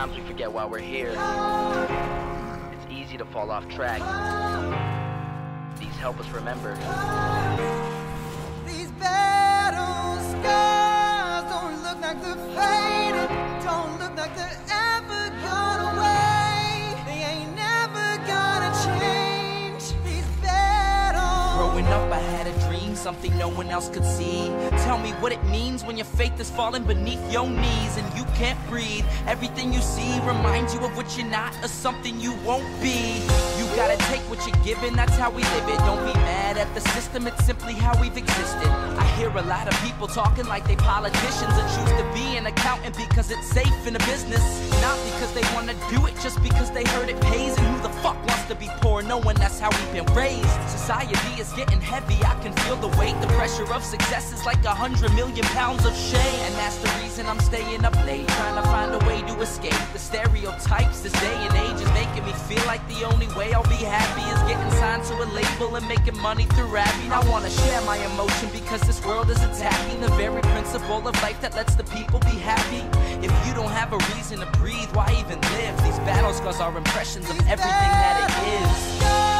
Sometimes we forget why we're here. It's easy to fall off track. These help us remember. These battle scars don't look like they're faded. Don't look like they're ever gone away. They ain't never gonna change. These battles. Growing up, I had a dream, something no one else could see. Tell me what it means when your faith is falling beneath your knees and you can't breathe. Everything you see reminds you of what you're not or something you won't be. You gotta take what you're given, that's how we live it. Don't be mad at the system, it's simply how we've existed. I hear a lot of people talking like they politicians and choose to be an accountant because it's safe in a business. Not because they wanna do it, just because they heard it pays. And who the fuck wants to be poor knowing that's how we've been raised? Society is getting heavy, I can feel the weight. The pressure of success is like 100 million pounds of shame. And that's the reason I'm staying up late, trying to find a way to escape the stereotypes. This day and age is making me feel like the only way I'll be happy is getting signed to a label and making money through rapping. I wanna share my emotion because this world is attacking the very principle of life that lets the people be happy. If you don't have a reason to breathe, why even live? These battle scars are impressions of everything that it is.